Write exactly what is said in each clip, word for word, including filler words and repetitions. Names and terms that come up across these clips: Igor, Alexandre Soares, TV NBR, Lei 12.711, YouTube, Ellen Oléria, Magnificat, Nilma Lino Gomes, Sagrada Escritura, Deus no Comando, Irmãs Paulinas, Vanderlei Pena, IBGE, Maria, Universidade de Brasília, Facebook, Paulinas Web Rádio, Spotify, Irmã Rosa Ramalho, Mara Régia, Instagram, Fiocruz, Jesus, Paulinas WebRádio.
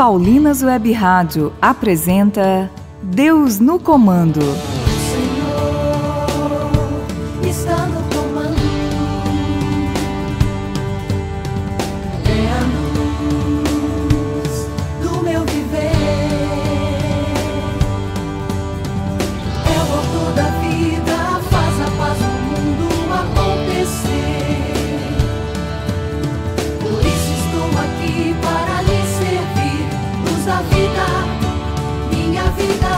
Paulinas WebRádio apresenta Deus no Comando. O Senhor está no comando. É a luz do meu viver. É o autor da vida, faz a paz do mundo acontecer. Por isso estou aqui para lhe servir. Luz da vida, minha vida.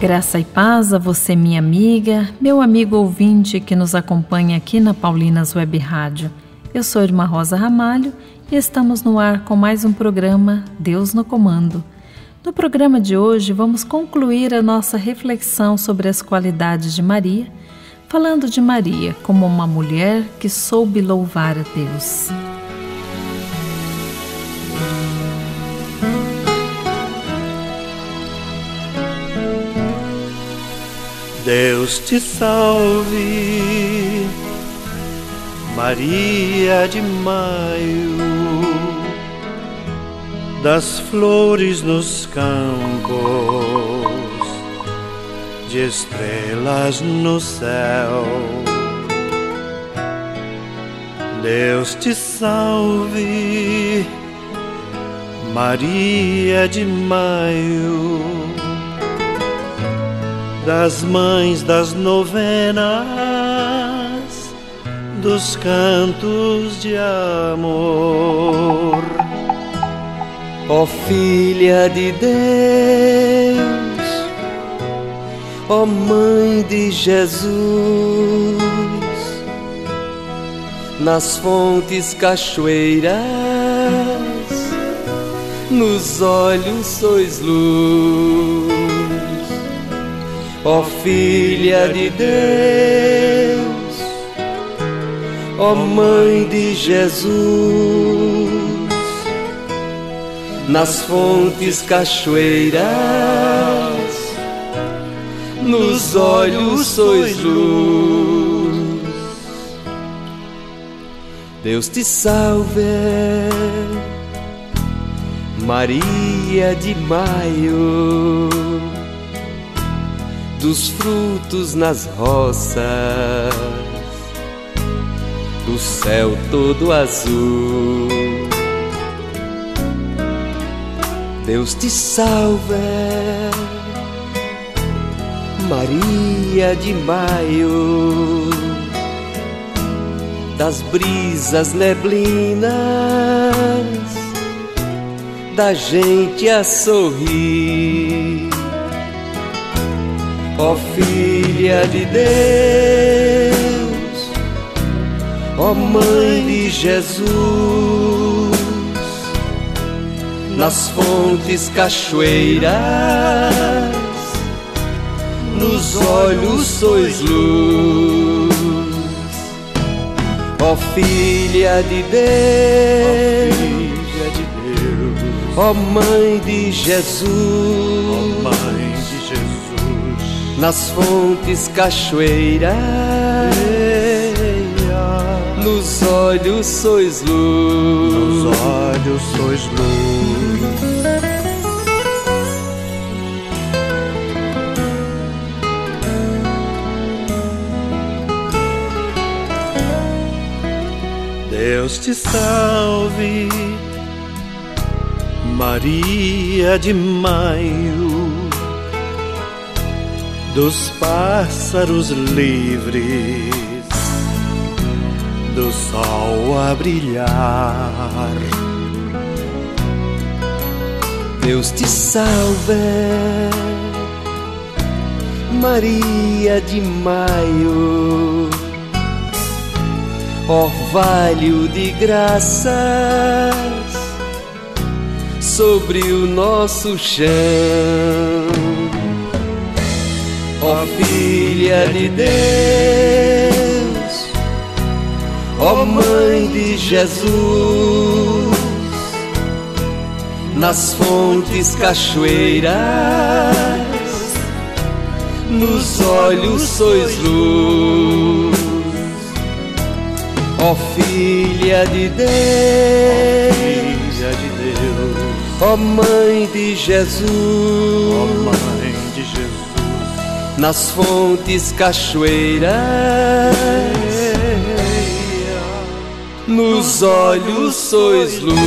Graça e paz a você, minha amiga, meu amigo ouvinte que nos acompanha aqui na Paulinas Web Rádio. Eu sou a Irmã Rosa Ramalho e estamos no ar com mais um programa Deus no Comando. No programa de hoje vamos concluir a nossa reflexão sobre as qualidades de Maria, falando de Maria como uma mulher que soube louvar a Deus. Deus te salve, Maria de Maio, das flores nos campos, de estrelas no céu. Deus te salve, Maria de Maio, das mães das novenas, dos cantos de amor. Ó filha de Deus, ó mãe de Jesus, nas fontes cachoeiras, nos olhos sois luz. Ó filha de Deus, ó mãe de Jesus, nas fontes cachoeiras, nos olhos sois luz. Deus te salve, Maria de Maio, dos frutos nas roças, do céu todo azul. Deus te salve, Maria de Maio, das brisas neblinas, da gente a sorrir. Ó filha de Deus, ó mãe de Jesus, nas fontes cachoeiras, nos olhos sois luz. Ó filha de Deus, ó mãe de Jesus, nas fontes cachoeiras, nos olhos sois luz, nos olhos sois luz. Deus te salve, Maria de Maio, dos pássaros livres, do sol a brilhar. Deus te salve, Maria de Maio, orvalho de graças, sobre o nosso chão. Ó Filha de Deus, ó Mãe de Jesus, nas fontes cachoeiras, nos olhos sois luz. Ó Filha de Deus, ó Mãe de Jesus, nas fontes cachoeiras, nos olhos sois luz.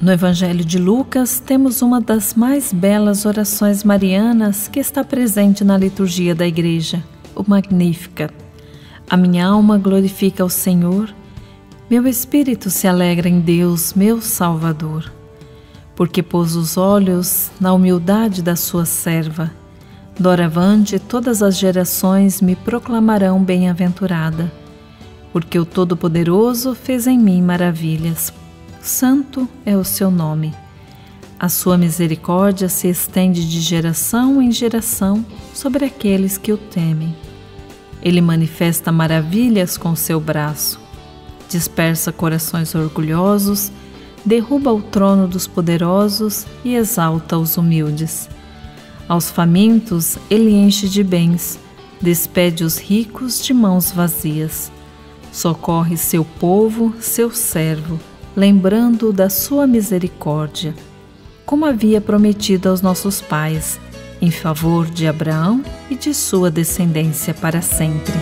No Evangelho de Lucas, temos uma das mais belas orações marianas que está presente na liturgia da Igreja, o Magnificat. A minha alma glorifica ao Senhor, meu espírito se alegra em Deus, meu Salvador, porque pôs os olhos na humildade da sua serva. Doravante, todas as gerações me proclamarão bem-aventurada, porque o Todo-Poderoso fez em mim maravilhas. Santo é o seu nome. A sua misericórdia se estende de geração em geração sobre aqueles que o temem. Ele manifesta maravilhas com seu braço, dispersa corações orgulhosos, derruba o trono dos poderosos e exalta os humildes. Aos famintos ele enche de bens, despede os ricos de mãos vazias. Socorre seu povo, seu servo, lembrando da sua misericórdia, como havia prometido aos nossos pais, em favor de Abraão e de sua descendência para sempre.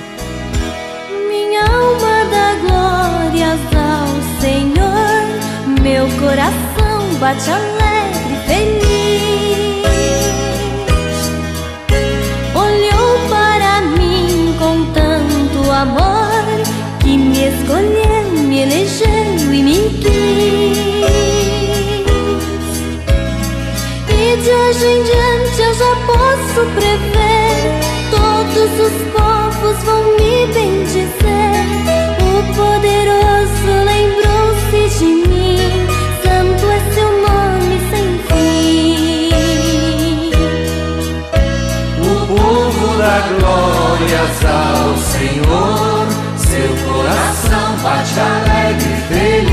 Minha alma dá glórias ao Senhor, meu coração bate alegre e feliz. Olhou para mim com tanto amor, que me escolheu, me elegeu e me quis. E de hoje em diante eu já posso prever, todos os povos vão me bendizer. O poderoso lembrou-se de mim, santo é seu nome sem fim. O povo dá glórias ao Senhor, seu coração bate alegre e feliz.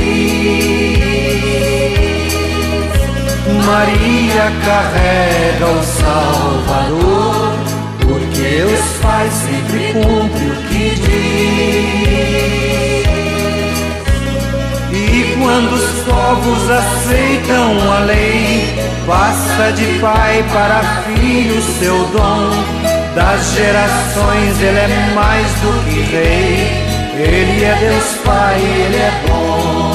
Maria carrega o Salvador, porque Deus Pai sempre cumpre o que diz. E quando os povos aceitam a lei, passa de pai para filho seu dom. Das gerações ele é mais do que rei, ele é Deus Pai, ele é bom.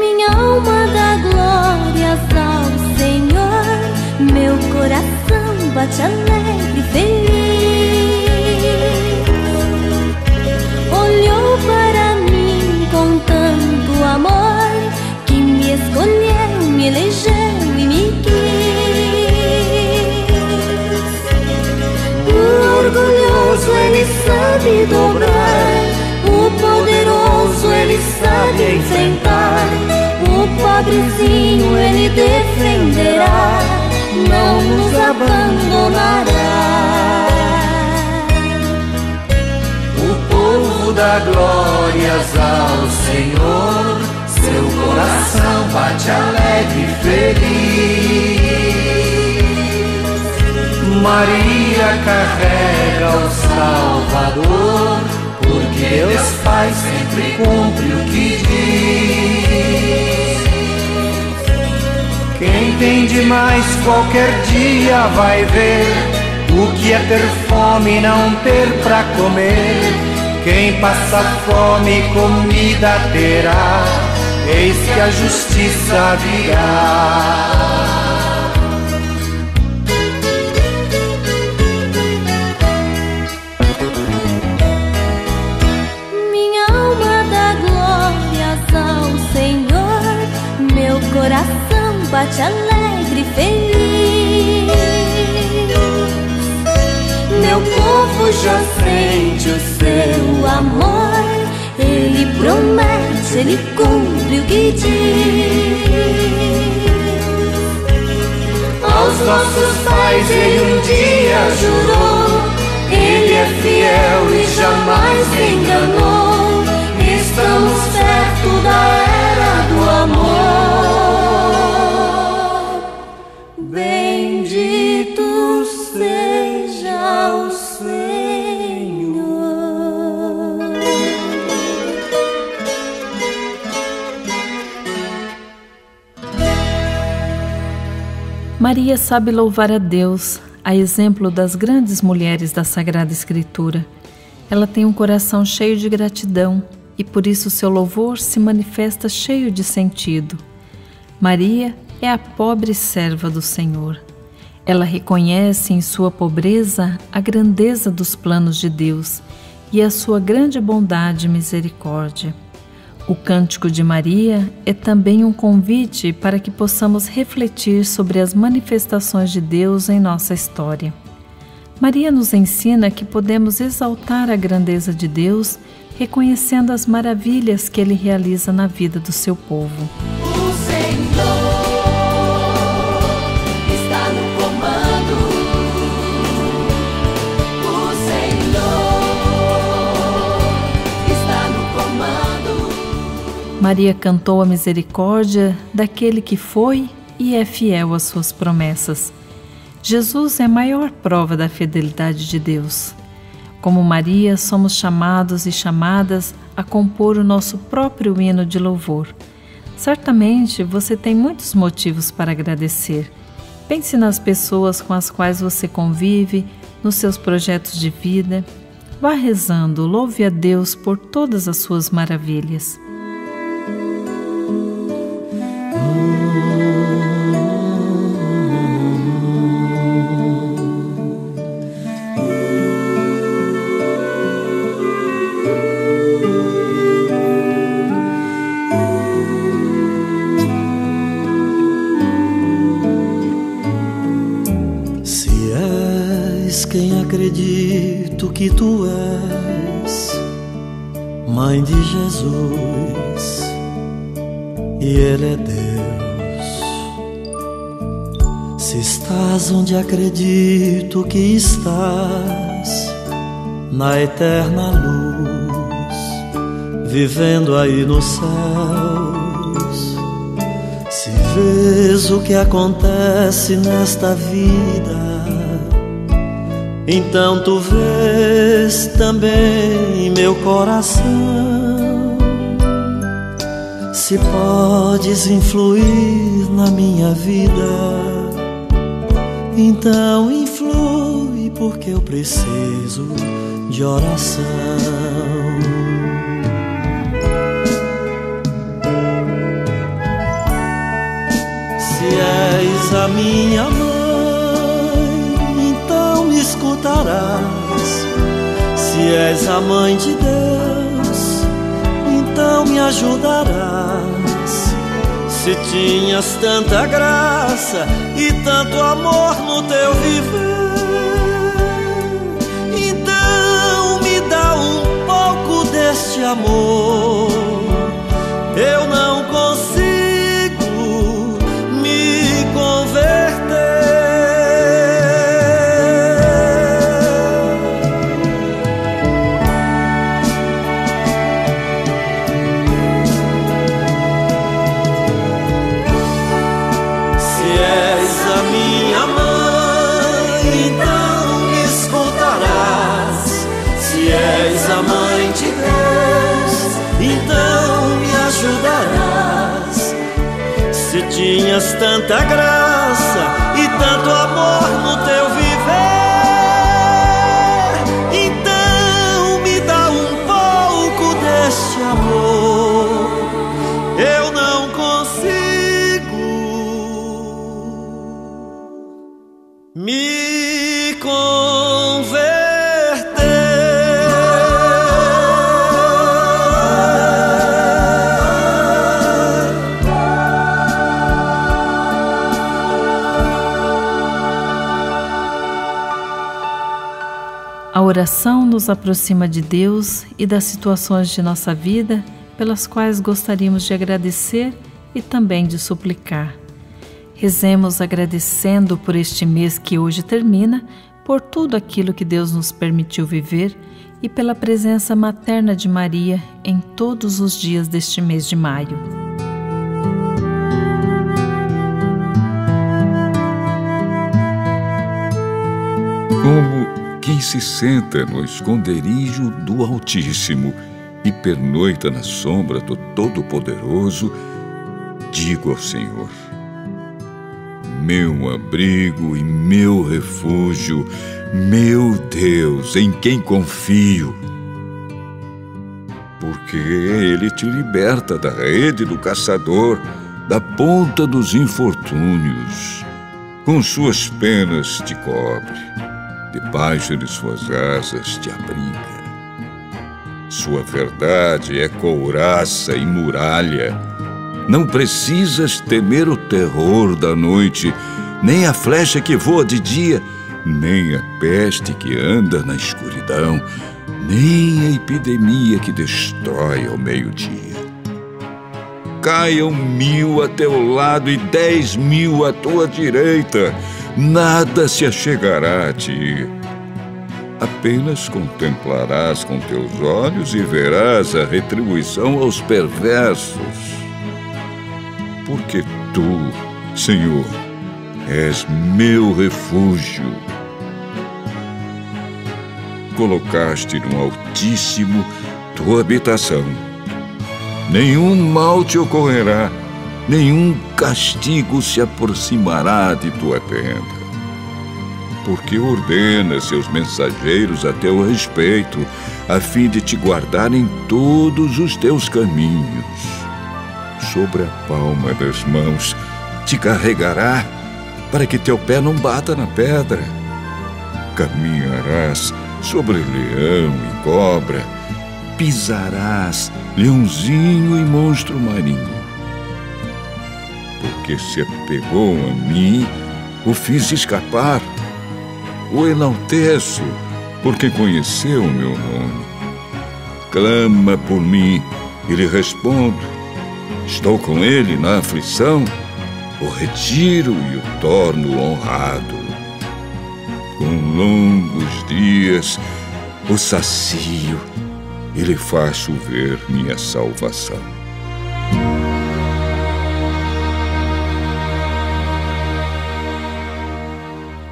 Minha alma dá glórias ao Senhor, meu coração bate alegre e feliz. Olhou para mim com tanto amor, que me escolheu, me elegeu. Ele sabe dobrar, o poderoso ele sabe enfrentar, o pobrezinho ele defenderá, não nos abandonará. O povo dá glórias ao Senhor, seu coração bate alegre e feliz. Maria carrega o Salvador, porque Deus Pai sempre cumpre o que diz. Quem tem demais qualquer dia vai ver o que é ter fome e não ter pra comer. Quem passa fome comida terá, eis que a justiça virá. coração bate alegre e feliz. Meu povo já sente o seu amor, ele promete, ele cumpre o que diz. Aos nossos pais ele um dia jurou, ele é fiel e jamais enganou. Estamos certo da era do amor. Bendito seja o Senhor. Maria sabe louvar a Deus, a exemplo das grandes mulheres da Sagrada Escritura. Ela tem um coração cheio de gratidão, e por isso seu louvor se manifesta cheio de sentido. Maria é a pobre serva do Senhor. Ela reconhece em sua pobreza a grandeza dos planos de Deus e a sua grande bondade e misericórdia. O Cântico de Maria é também um convite para que possamos refletir sobre as manifestações de Deus em nossa história. Maria nos ensina que podemos exaltar a grandeza de Deus reconhecendo as maravilhas que Ele realiza na vida do seu povo. O Senhor está no comando. O Senhor está no comando. Maria cantou a misericórdia daquele que foi e é fiel às suas promessas. Jesus é a maior prova da fidelidade de Deus. Como Maria, somos chamados e chamadas a compor o nosso próprio hino de louvor. Certamente você tem muitos motivos para agradecer. Pense nas pessoas com as quais você convive, nos seus projetos de vida. Vá rezando, louve a Deus por todas as suas maravilhas. Acredito que tu és Mãe de Jesus e Ele é Deus. Se estás onde acredito que estás, na eterna luz, vivendo aí nos céus, se vês o que acontece nesta vida, então tu vês também meu coração. Se podes influir na minha vida, então influi, porque eu preciso de oração. Se és a minha mãe, escutarás. Se és a mãe de Deus, então me ajudarás. Se tinhas tanta graça e tanto amor no teu viver, então me dá um pouco deste amor. Eu não consigo me converter. Tinhas tanta graça e tanto amor no teu viver, então me dá um pouco deste amor. Eu não consigo me converter. oração nos aproxima de Deus e das situações de nossa vida pelas quais gostaríamos de agradecer e também de suplicar. Rezemos agradecendo por este mês que hoje termina, por tudo aquilo que Deus nos permitiu viver e pela presença materna de Maria em todos os dias deste mês de maio. Como quem se senta no esconderijo do Altíssimo e pernoita na sombra do Todo-Poderoso, digo ao Senhor: meu abrigo e meu refúgio, meu Deus, em quem confio. Porque Ele te liberta da rede do caçador, da ponta dos infortúnios. Com suas penas te cobre, debaixo de suas asas te abriga. Sua verdade é couraça e muralha. Não precisas temer o terror da noite, nem a flecha que voa de dia, nem a peste que anda na escuridão, nem a epidemia que destrói ao meio-dia. Caiam mil a teu lado e dez mil à tua direita, nada se achegará a ti. Apenas contemplarás com teus olhos e verás a retribuição aos perversos. Porque Tu, Senhor, és meu refúgio. Colocaste no Altíssimo Tua habitação. Nenhum mal te ocorrerá, nenhum castigo se aproximará de Tua tenda. Porque ordena seus mensageiros a Teu respeito, a fim de Te guardar em todos os Teus caminhos. Sobre a palma das mãos te carregará, para que teu pé não bata na pedra. Caminharás sobre leão e cobra, pisarás leãozinho e monstro marinho. Porque se apegou a mim, o fiz escapar, o enalteço, porque conheceu o meu nome. Clama por mim e lhe respondo. Estou com ele na aflição, o retiro e o torno honrado. Com longos dias o sacio e lhe faz chover minha salvação.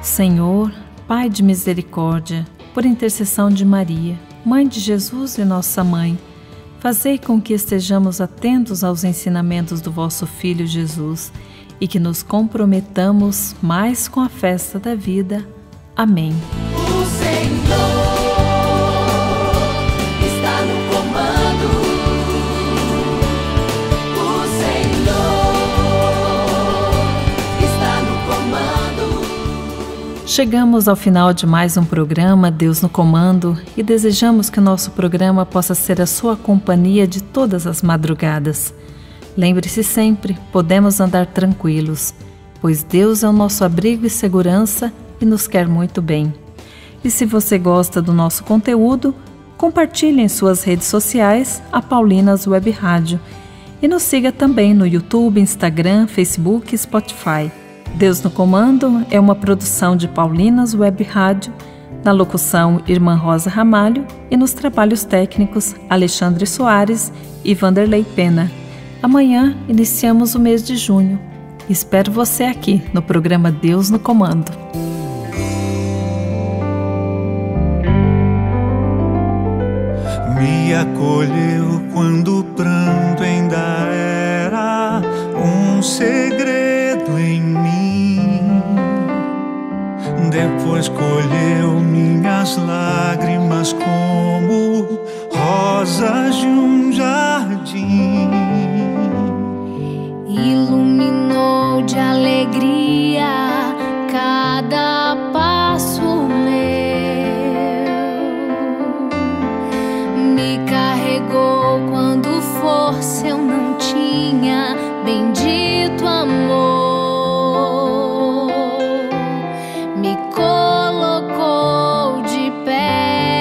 Senhor, Pai de misericórdia, por intercessão de Maria, Mãe de Jesus e Nossa Mãe, fazei com que estejamos atentos aos ensinamentos do vosso Filho Jesus e que nos comprometamos mais com a festa da vida. Amém. O Senhor está no comando. O Senhor está no comando. Chegamos ao final de mais um programa Deus no Comando e desejamos que o nosso programa possa ser a sua companhia de todas as madrugadas. Lembre-se sempre, podemos andar tranquilos, pois Deus é o nosso abrigo e segurança e nos quer muito bem. E se você gosta do nosso conteúdo, compartilhe em suas redes sociais a Paulinas Web Rádio e nos siga também no YouTube, Instagram, Facebook e Spotify. Deus no Comando é uma produção de Paulinas Web Rádio, na locução Irmã Rosa Ramalho e nos trabalhos técnicos Alexandre Soares e Vanderlei Pena. Amanhã iniciamos o mês de junho. Espero você aqui no programa Deus no Comando. Me acolheu quando o pranto ainda era um segredo em mim. Depois colheu minhas lágrimas como rosas de um jardim. Iluminou de alegria cada passo meu. Me carregou quando força eu não tinha. Bendito amor, me colocou de pé.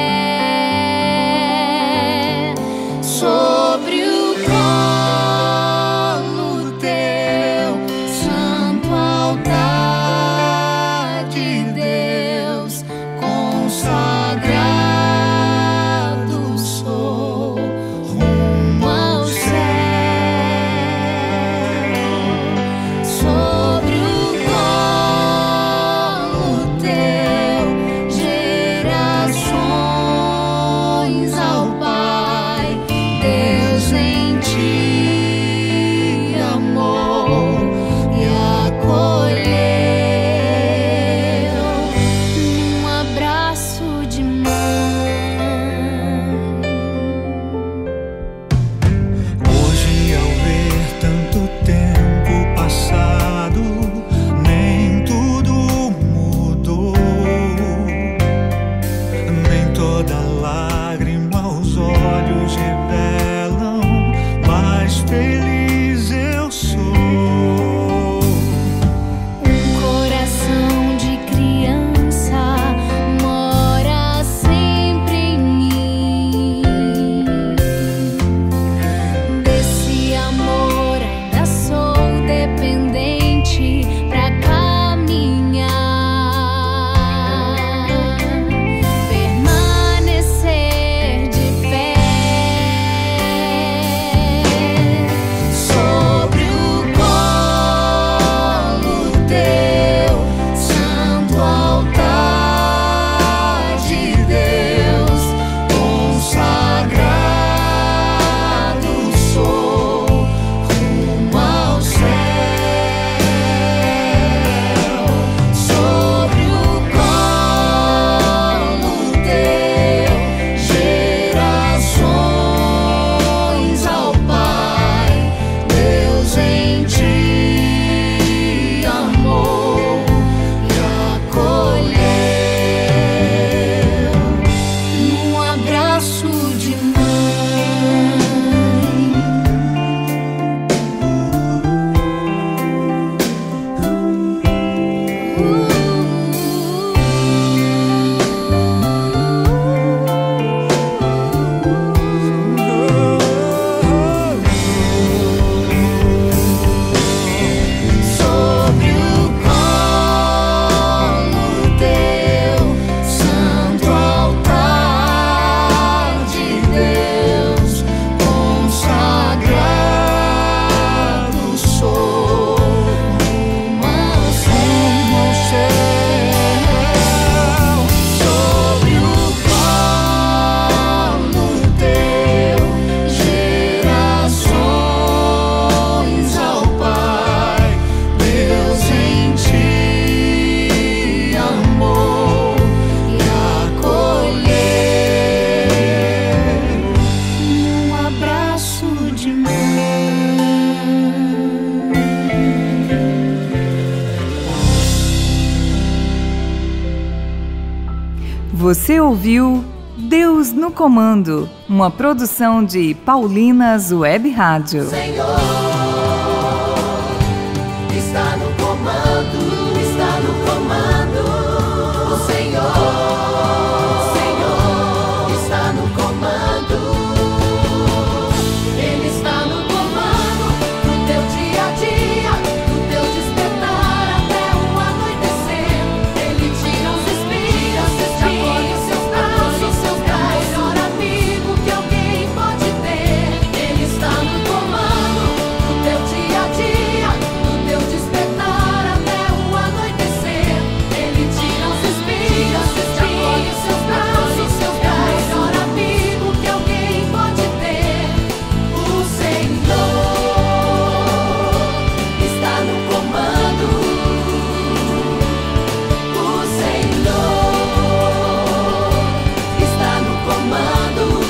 Você ouviu Deus no Comando, uma produção de Paulinas Web Rádio. Senhor, está no comando, está no comando. O Senhor, Senhor, está no comando. Ele está no comando do teu dia a dia, do teu despertar até o anoitecer. Ele tira os espias, acolhe os seus braços, seus pais, o melhor amigo que alguém pode ter. Ele está no comando do teu dia a dia, do teu despertar até o anoitecer. Ele tira os espias, acolhe os seus braços, seus pais, o melhor amigo que alguém pode ter. O Senhor está no comando. O Senhor está no comando.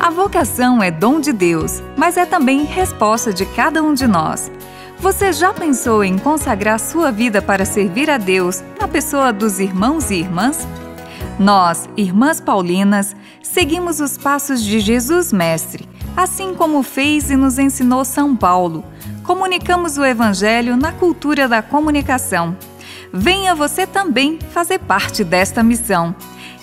A vocação é dom de Deus, mas é também resposta de cada um de nós. Você já pensou em consagrar sua vida para servir a Deus na pessoa dos irmãos e irmãs? Nós, Irmãs Paulinas, seguimos os passos de Jesus Mestre, assim como fez e nos ensinou São Paulo. Comunicamos o Evangelho na cultura da comunicação. Venha você também fazer parte desta missão.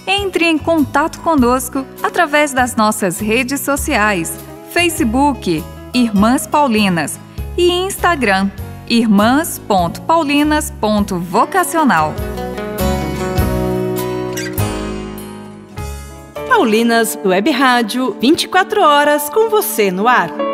Entre em contato conosco através das nossas redes sociais, Facebook, Irmãs Paulinas, e Instagram, irmãs ponto paulinas ponto vocacional. Paulinas Web Rádio, vinte e quatro horas com você no ar.